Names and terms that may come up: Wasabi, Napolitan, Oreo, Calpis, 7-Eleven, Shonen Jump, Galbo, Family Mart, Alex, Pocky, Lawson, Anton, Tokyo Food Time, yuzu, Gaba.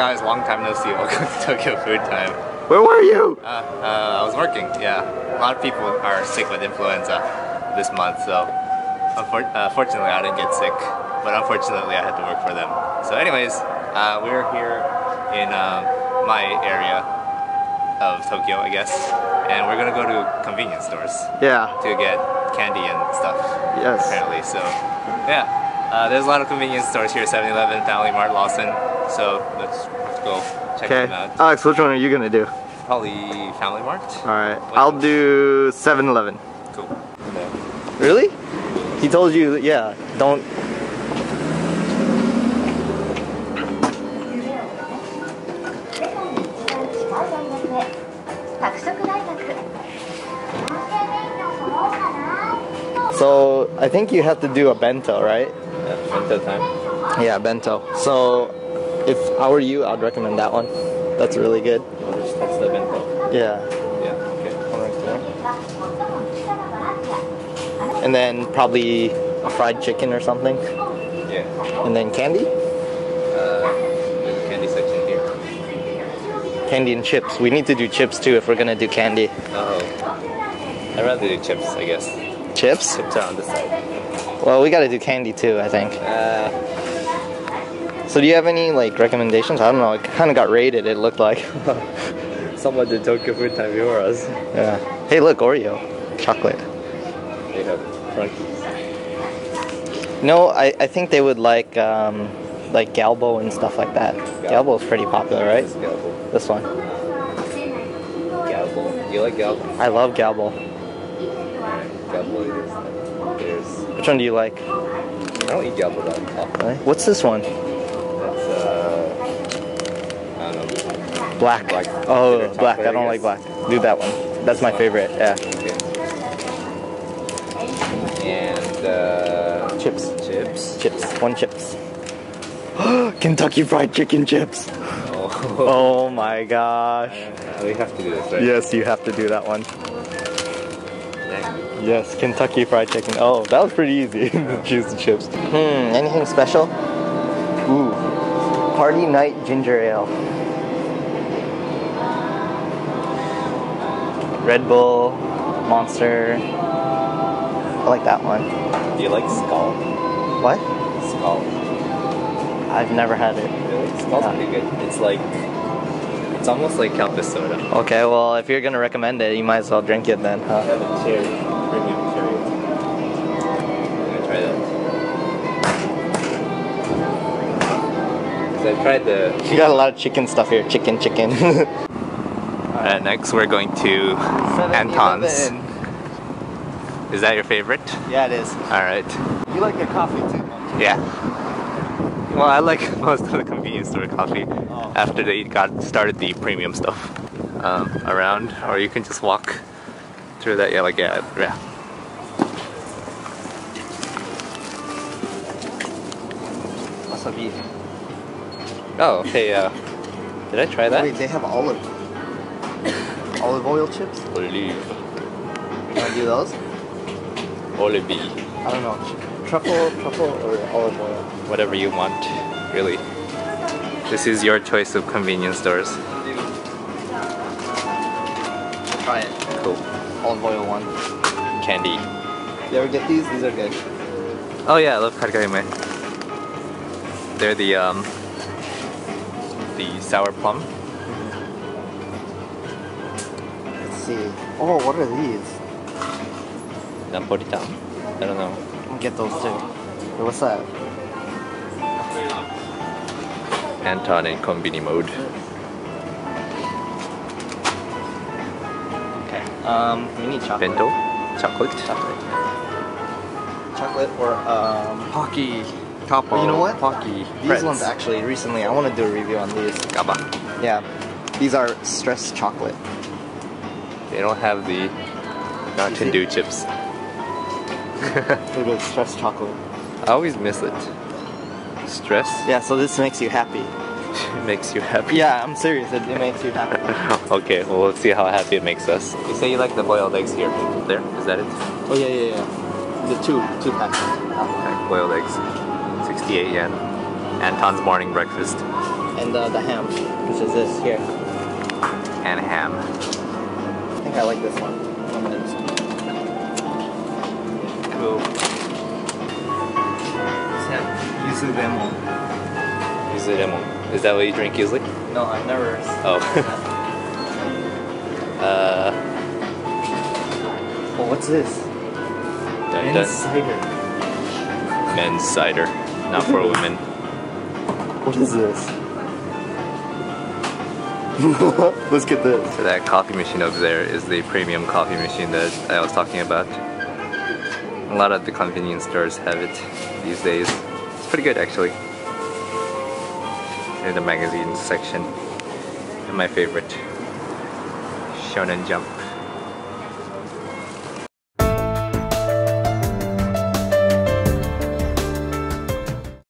guys, long time no see. Welcome to Tokyo Food Time. Where were you? I was working, yeah. A lot of people are sick with influenza this month, so fortunately I didn't get sick, but unfortunately I had to work for them. So anyways, we're here in my area of Tokyo, I guess, and we're gonna go to convenience stores. Yeah. To get candy and stuff. Yes. Apparently, so yeah. There's a lot of convenience stores here, 7-Eleven, Family Mart, Lawson, so let's go check them out. Alex, which one are you going to do? Probably Family Mart. Alright, I'll do 7-Eleven. Cool. Okay. Really? He told you, yeah, don't... So, I think you have to do a bento, right? Bento time. Yeah, bento. So, if I were you, I'd recommend that one. That's really good. Just that's the bento. Yeah. Yeah, okay. One right there. And then probably a fried chicken or something. Yeah. And then candy? There's a candy section here. Candy and chips. We need to do chips too if we're gonna do candy. Oh. I'd rather do chips, I guess. Chips? Chips are on this side. Well, we gotta do candy too, I think. So do you have any like recommendations? I don't know, it kinda got raided, it looked like. Someone did Tokyo Food Time before us. Yeah. Hey look, Oreo. Chocolate. They have Frankies. No, I think they would like Galbo and stuff like that. Galbo's pretty popular, right? This is Galbo. This one. Galbo. You like Galbo? I love Galbo. Galbo is. Which one do you like? I don't eat Galbo that often. Really? What's this one? That's I don't know. Black. Oh, black. I don't like black. Do that one. That's my favorite. Yeah. Okay. And chips. Chips. Chips. One chips. Kentucky Fried Chicken chips. Oh. Oh my gosh. We have to do this, right? Yes, you have to do that one. Yes, Kentucky Fried Chicken. Oh, that was pretty easy. Juice and chips. Anything special? Ooh, Party Night Ginger Ale. Red Bull, Monster. I like that one. Do you like Skull? What? Skull. I've never had it. Really? Skull's pretty good. It's like... it's almost like Calpis soda. Okay, well, if you're gonna recommend it, you might as well drink it then, huh? Have a cherry. Bring me a cherry. I'm gonna try that. So I tried the... You got a lot of chicken stuff here. Chicken, chicken. Alright, next we're going to Anton's. Is that your favorite? Yeah, it is. Alright. You like the coffee too, don't you? Yeah. Well, I like most of the convenience store coffee after they got started the premium stuff around, or you can just walk through that. Yeah, like yeah. Wasabi. Oh, hey, did I try that? Wait, they have olive oil chips. Olive. You wanna do those? Olive. I don't know. Truffle or olive oil? Whatever you want, really. This is your choice of convenience stores. Try it. Cool. Olive oil one. Candy. You ever get these? These are good. Oh yeah, I love karkayame. They're the sour plum. Let's see. Oh, what are these? Napolitan. I don't know. Get those too. What's that? Anton in Konbini mode. Okay. We need chocolate. Bento? Chocolate? Chocolate. Chocolate or Pocky. Topo. Well, you know what? Pocky. These Friends. Ones actually recently, I want to do a review on these. Gaba. Yeah. These are stressed chocolate. They don't have the Mountain Dew chips. It is stress chocolate. I always miss it. Stress? Yeah, so this makes you happy. It makes you happy? Yeah, I'm serious. It makes you happy. Okay, well, let's see how happy it makes us. You say you like the boiled eggs here. There? Is that it? Oh, yeah, yeah, yeah. The two packs. Boiled eggs. 68 yen. Anton's morning breakfast. and the ham, which is this here. And ham. I think I like this one. Cool. It's ham. Yuzu lemon. Yuzu lemon. Is that what you drink usually? No, I've never. Oh. Oh, what's this? Dun, men's cider. Men's cider. Not for women. What is this? Let's get this. So that coffee machine over there is the premium coffee machine that I was talking about. A lot of the convenience stores have it these days. It's pretty good actually. In the magazine section. And my favorite, Shonen Jump.